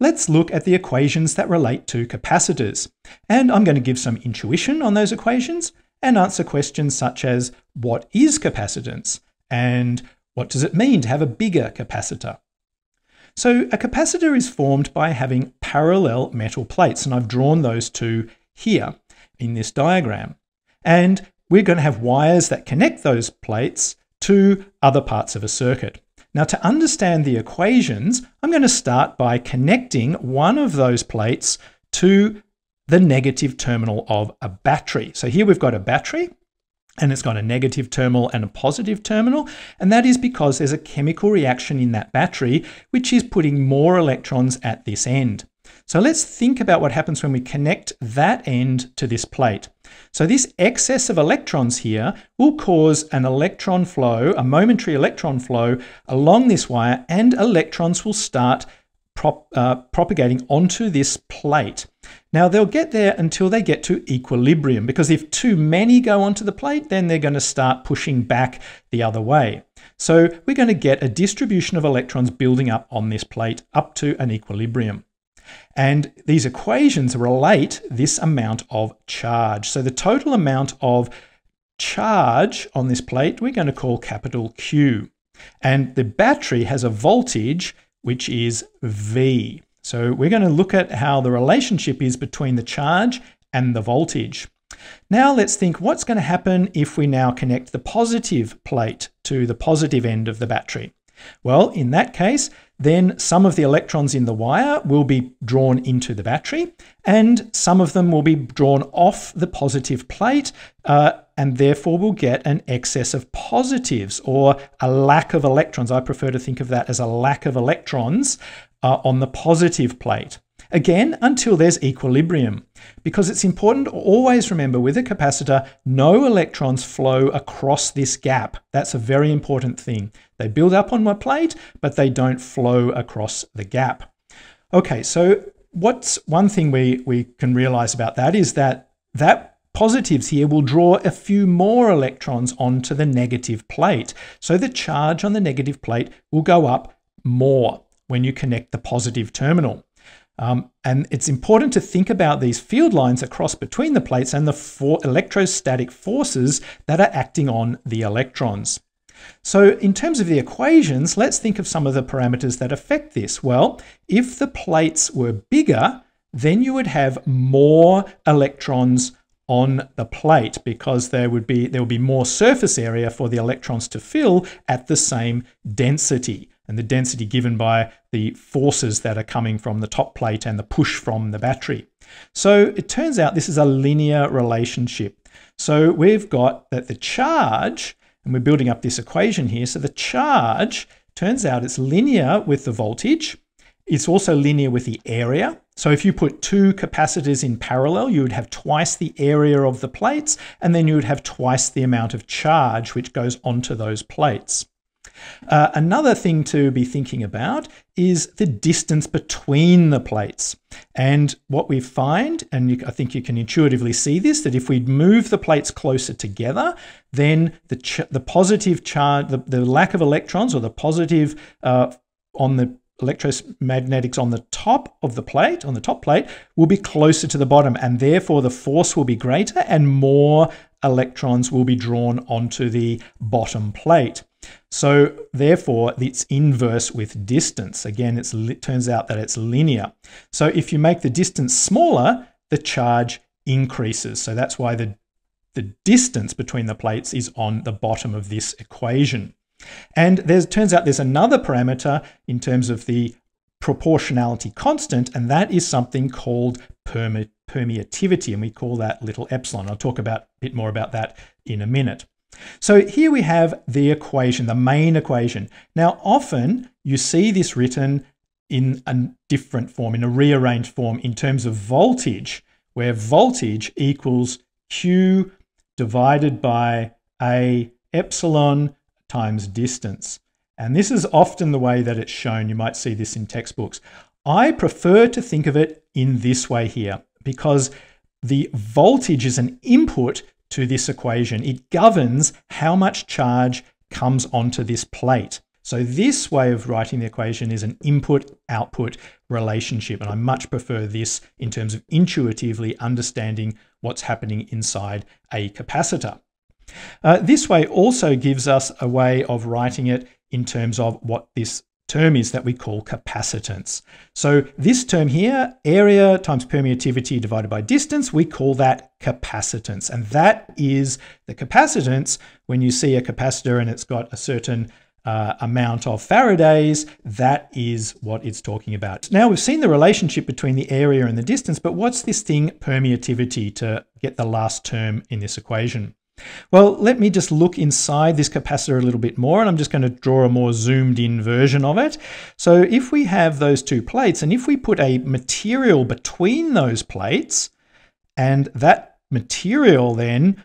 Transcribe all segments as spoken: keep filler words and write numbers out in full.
let's look at the equations that relate to capacitors. And I'm going to give some intuition on those equations and answer questions such as, what is capacitance? And what does it mean to have a bigger capacitor? So a capacitor is formed by having parallel metal plates, and I've drawn those two here in this diagram. And we're going to have wires that connect those plates to other parts of a circuit. Now, to understand the equations, I'm going to start by connecting one of those plates to the negative terminal of a battery. So here we've got a battery, and it's got a negative terminal and a positive terminal, and that is because there's a chemical reaction in that battery which is putting more electrons at this end. So let's think about what happens when we connect that end to this plate. So this excess of electrons here will cause an electron flow, a momentary electron flow along this wire, and electrons will start prop, uh, propagating onto this plate. Now they'll get there until they get to equilibrium, because if too many go onto the plate, then they're going to start pushing back the other way. So we're going to get a distribution of electrons building up on this plate up to an equilibrium. And these equations relate this amount of charge. So the total amount of charge on this plate we're going to call capital Q. And the battery has a voltage which is V. So we're going to look at how the relationship is between the charge and the voltage. Now let's think, what's going to happen if we now connect the positive plate to the positive end of the battery? Well, in that case, then some of the electrons in the wire will be drawn into the battery, and some of them will be drawn off the positive plate, uh, and therefore we'll get an excess of positives, or a lack of electrons. I prefer to think of that as a lack of electrons uh, on the positive plate. Again, until there's equilibrium. Because it's important to always remember with a capacitor, no electrons flow across this gap. That's a very important thing. They build up on my plate, but they don't flow across the gap. Okay, so what's one thing we, we can realize about that is that that positives here will draw a few more electrons onto the negative plate. So the charge on the negative plate will go up more when you connect the positive terminal. Um, and it's important to think about these field lines across between the plates and the for electrostatic forces that are acting on the electrons. So in terms of the equations, let's think of some of the parameters that affect this. Well, if the plates were bigger, then you would have more electrons on the plate, because there would be, there would be more surface area for the electrons to fill at the same density, and the density given by the forces that are coming from the top plate and the push from the battery. So it turns out this is a linear relationship. So we've got that the charge, and we're building up this equation here, so the charge, turns out it's linear with the voltage. It's also linear with the area. So if you put two capacitors in parallel, you would have twice the area of the plates, and then you would have twice the amount of charge which goes onto those plates. Uh, another thing to be thinking about is the distance between the plates. And what we find, and you, I think you can intuitively see this, that if we move the plates closer together, then the, ch the positive charge, the, the lack of electrons, or the positive uh, on the electromagnetics on the top of the plate, on the top plate, will be closer to the bottom, and therefore the force will be greater and more electrons will be drawn onto the bottom plate. So therefore it's inverse with distance. Again, it's, it turns out that it's linear. So if you make the distance smaller, the charge increases. So that's why the, the distance between the plates is on the bottom of this equation. And there's, it turns out there's another parameter in terms of the proportionality constant, and that is something called perme permeativity, and we call that little epsilon. I'll talk about a bit more about that in a minute. So here we have the equation, the main equation. Now often you see this written in a different form, in a rearranged form, in terms of voltage, where voltage equals Q divided by A epsilon times distance. And this is often the way that it's shown. You might see this in textbooks. I prefer to think of it in this way here, because the voltage is an input to this equation. It governs how much charge comes onto this plate. So this way of writing the equation is an input-output relationship, and I much prefer this in terms of intuitively understanding what's happening inside a capacitor. Uh, this way also gives us a way of writing it in terms of what this term is that we call capacitance. So this term here, area times permeativity divided by distance, we call that capacitance. And that is the capacitance. When you see a capacitor and it's got a certain uh, amount of Faradays, that is what it's talking about. Now we've seen the relationship between the area and the distance, but what's this thing permeativity to get the last term in this equation? Well, let me just look inside this capacitor a little bit more, and I'm just going to draw a more zoomed in version of it. So if we have those two plates, and if we put a material between those plates, and that material then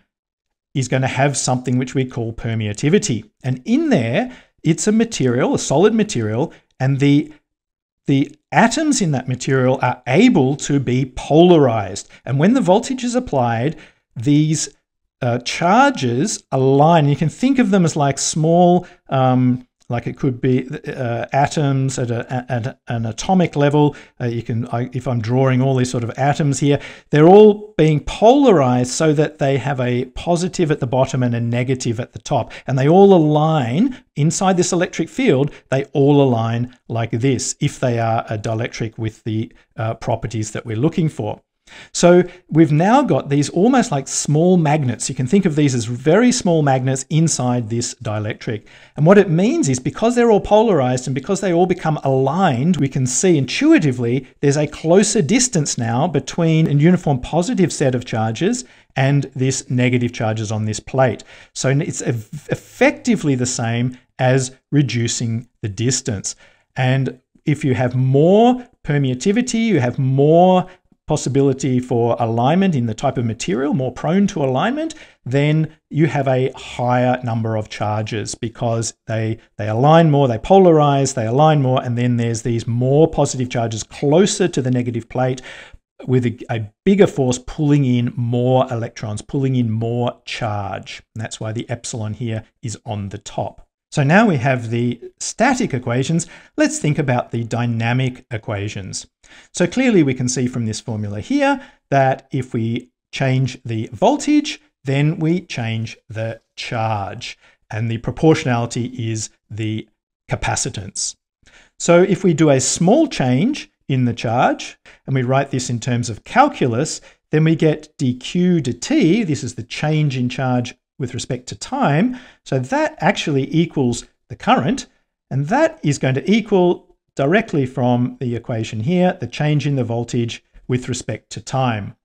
is going to have something which we call permeativity. And in there, it's a material, a solid material, and the The atoms in that material are able to be polarized. And when the voltage is applied, these Uh, charges align. You can think of them as like small, um, like it could be uh, atoms at, a, at an atomic level. Uh, you can, I, if I'm drawing all these sort of atoms here, they're all being polarized so that they have a positive at the bottom and a negative at the top. And they all align inside this electric field. They all align like this if they are a dielectric with the uh, properties that we're looking for. So we've now got these almost like small magnets. You can think of these as very small magnets inside this dielectric. And what it means is because they're all polarized and because they all become aligned, we can see intuitively there's a closer distance now between a uniform positive set of charges and this negative charges on this plate. So it's effectively the same as reducing the distance. And if you have more permeativity, you have more possibility for alignment in the type of material, more prone to alignment, then you have a higher number of charges because they, they align more, they polarize, they align more, and then there's these more positive charges closer to the negative plate with a, a bigger force pulling in more electrons, pulling in more charge. And that's why the epsilon here is on the top. So now we have the static equations. Let's think about the dynamic equations. So clearly we can see from this formula here that if we change the voltage, then we change the charge, and the proportionality is the capacitance. So if we do a small change in the charge, and we write this in terms of calculus, then we get dq dt, this is the change in charge with respect to time, so that actually equals the current, and that is going to equal directly from the equation here, the change in the voltage with respect to time.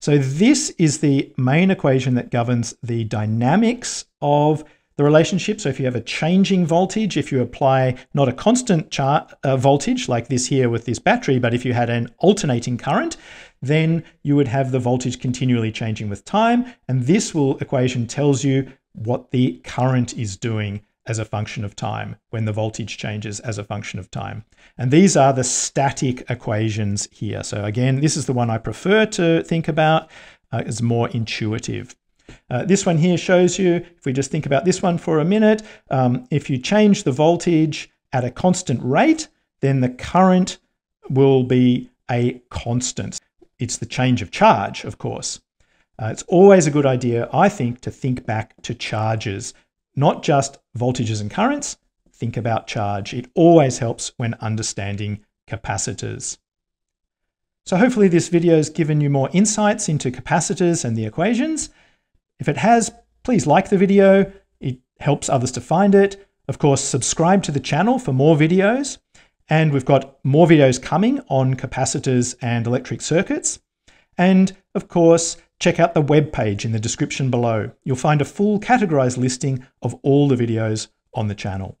So this is the main equation that governs the dynamics of the relationship. So if you have a changing voltage, if you apply not a constant char uh, voltage like this here with this battery, but if you had an alternating current, then you would have the voltage continually changing with time. And this will equation tells you what the current is doing as a function of time when the voltage changes as a function of time. And these are the static equations here. So again, this is the one I prefer to think about. Uh, it's more intuitive. Uh, this one here shows you, if we just think about this one for a minute, um, if you change the voltage at a constant rate, then the current will be a constant. It's the change of charge, of course. Uh, it's always a good idea, I think, to think back to charges, not just voltages and currents. Think about charge. It always helps when understanding capacitors. So hopefully this video has given you more insights into capacitors and the equations. If it has, please like the video. It helps others to find it. Of course, subscribe to the channel for more videos. And we've got more videos coming on capacitors and electric circuits. And of course, check out the webpage in the description below. You'll find a full categorized listing of all the videos on the channel.